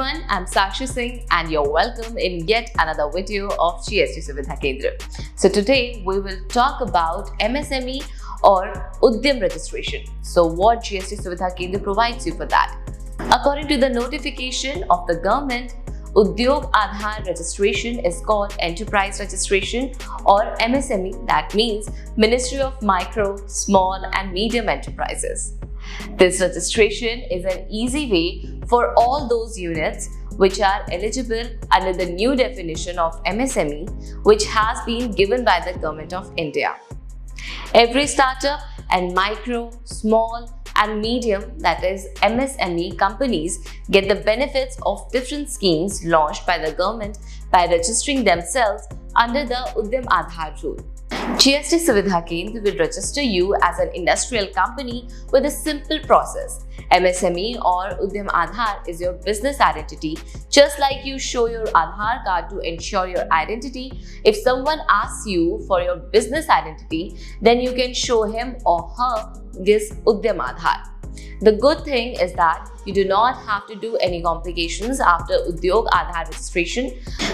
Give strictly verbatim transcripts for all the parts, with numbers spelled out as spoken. everyone, I'm Sakshi Singh and you're welcome in yet another video of G S T Suvidha Kendra. So today we will talk about M S M E or Udyam registration. So what G S T Suvidha Kendra provides you for that. According to the notification of the government, Udyog Aadhar registration is called Enterprise Registration or M S M E, that means Ministry of Micro, Small and Medium Enterprises. This registration is an easy way for all those units which are eligible under the new definition of M S M E which has been given by the Government of India. Every startup and micro, small and medium, that is M S M E companies, get the benefits of different schemes launched by the government by registering themselves under the Udyam Aadhar rule. G S T Suvidha Kendra will register you as an industrial company with a simple process. M S M E or Udyam Aadhar is your business identity. Just like you show your Aadhar card to ensure your identity, if someone asks you for your business identity, then you can show him or her this Udyam Aadhar. The good thing is that you do not have to do any complications after Udyog Aadhar registration.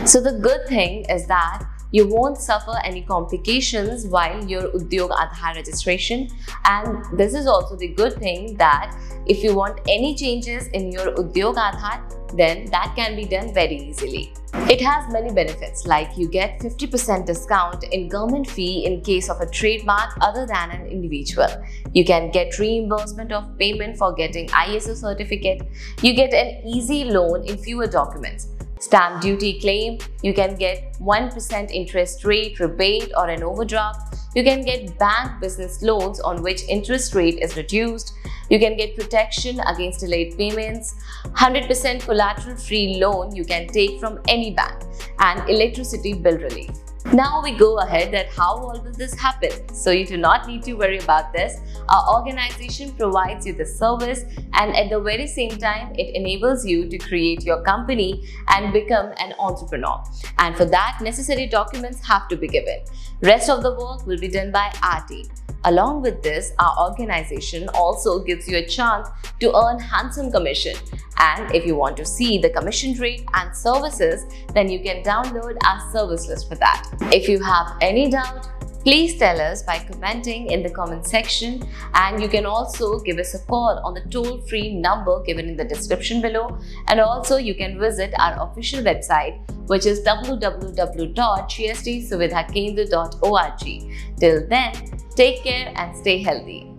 So the good thing is that you won't suffer any complications while your Udyog Aadhar registration, and this is also the good thing that if you want any changes in your Udyog Aadhar, then that can be done very easily. It has many benefits, like you get fifty percent discount in government fee in case of a trademark other than an individual. You can get reimbursement of payment for getting I S O certificate. You get an easy loan in fewer documents. Stamp duty claim, you can get one percent interest rate, rebate or an overdraft. You can get bank business loans on which interest rate is reduced. You can get protection against delayed payments. one hundred percent collateral free loan you can take from any bank, and electricity bill relief. Now we go ahead at how all will this happen. So you do not need to worry about this. Our organization provides you the service, and at the very same time it enables you to create your company and become an entrepreneur. And for that, necessary documents have to be given. Rest of the work will be done by our team. Along with this, our organization also gives you a chance to earn handsome commission. And if you want to see the commission rate and services, then you can download our service list for that. If you have any doubt, please tell us by commenting in the comment section, and you can also give us a call on the toll-free number given in the description below. And also you can visit our official website, which is w w w dot g s t suvidha kendra dot org. Till then, take care and stay healthy.